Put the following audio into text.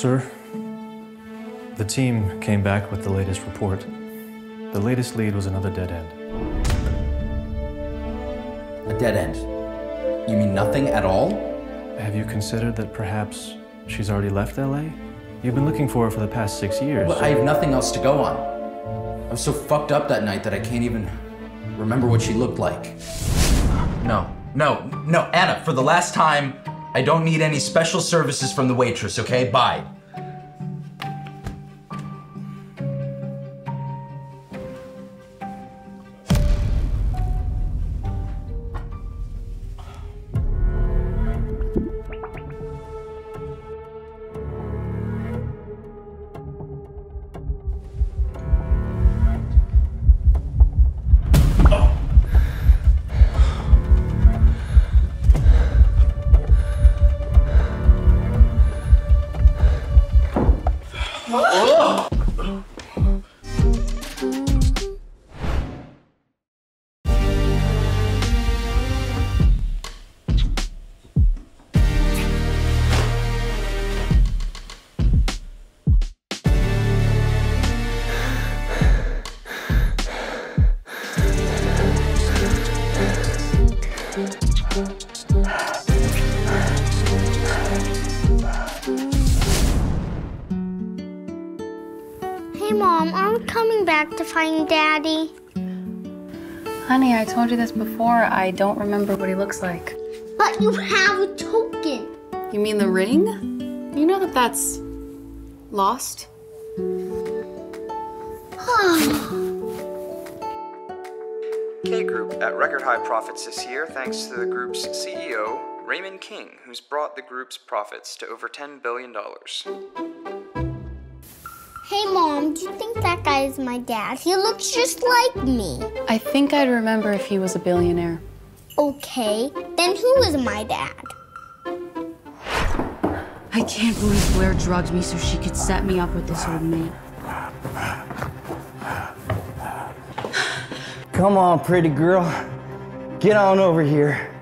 Sir, the team came back with the latest report. The latest lead was another dead end. A dead end? You mean nothing at all? Have you considered that perhaps she's already left LA? You've been looking for her for the past 6 years. But I have nothing else to go on. I was so fucked up that night that I can't even remember what she looked like. No, Anna, for the last time, I don't need any special services from the waitress, okay? Bye. Hey, Mom, I'm coming back to find Daddy. Honey, I told you this before. I don't remember what he looks like. But you have a token. You mean the ring? You know that that's lost? K Group at record high profits this year thanks to the group's CEO, Raymond King, who's brought the group's profits to over $10 billion. Hey, Mom, do you think that guy is my dad? He looks just like me. I think I'd remember if he was a billionaire. Okay, then who is my dad? I can't believe Blair drugged me so she could set me up with this old man. Come on, pretty girl. Get on over here.